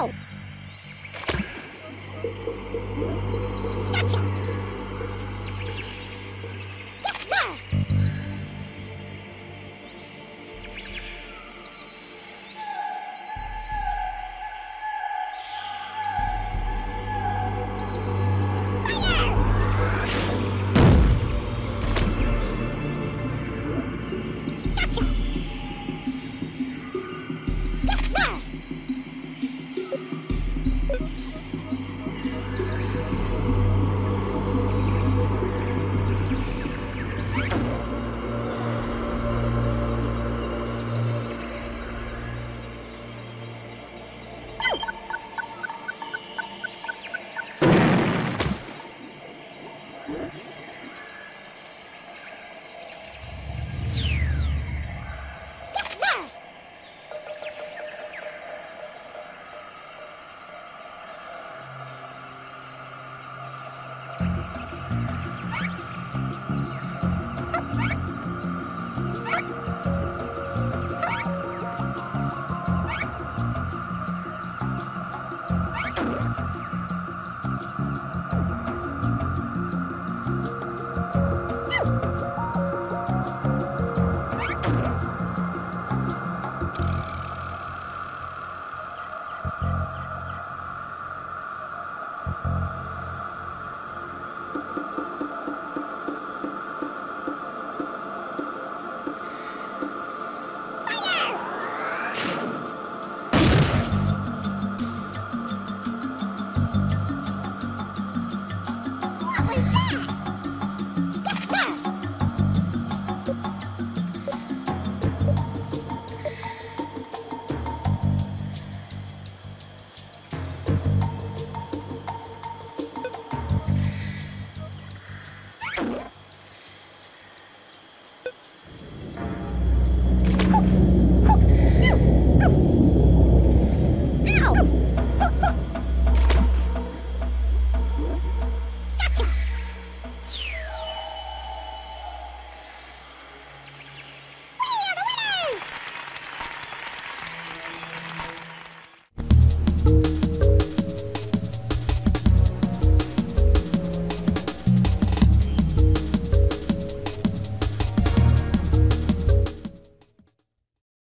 Ow!